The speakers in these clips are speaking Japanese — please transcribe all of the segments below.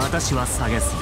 私は下げすよ。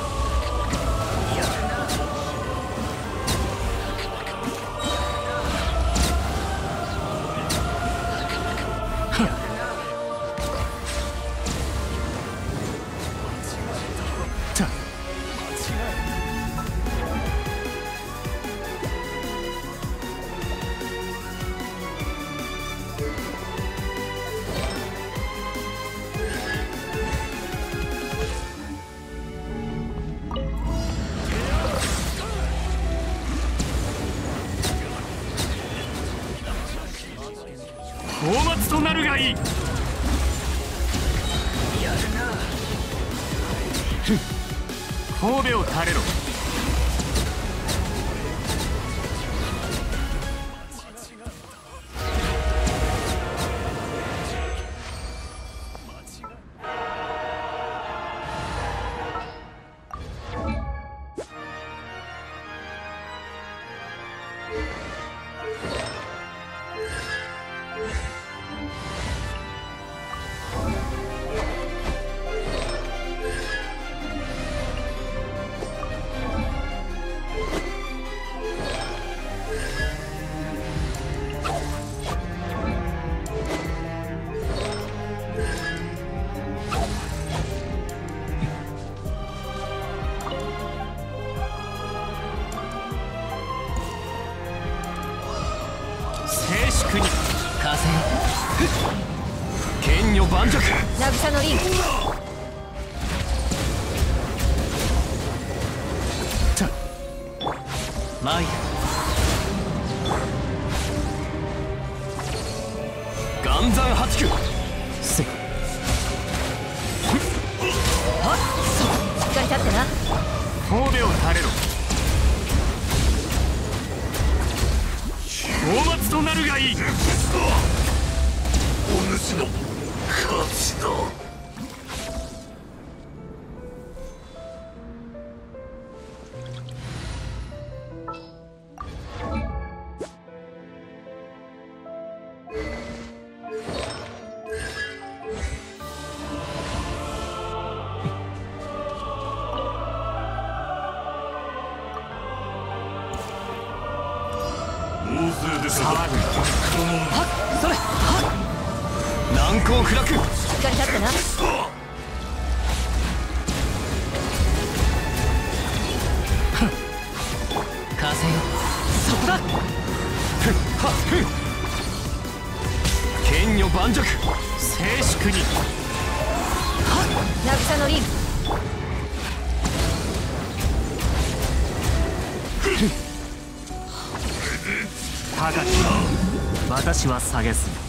私は下げすぎ。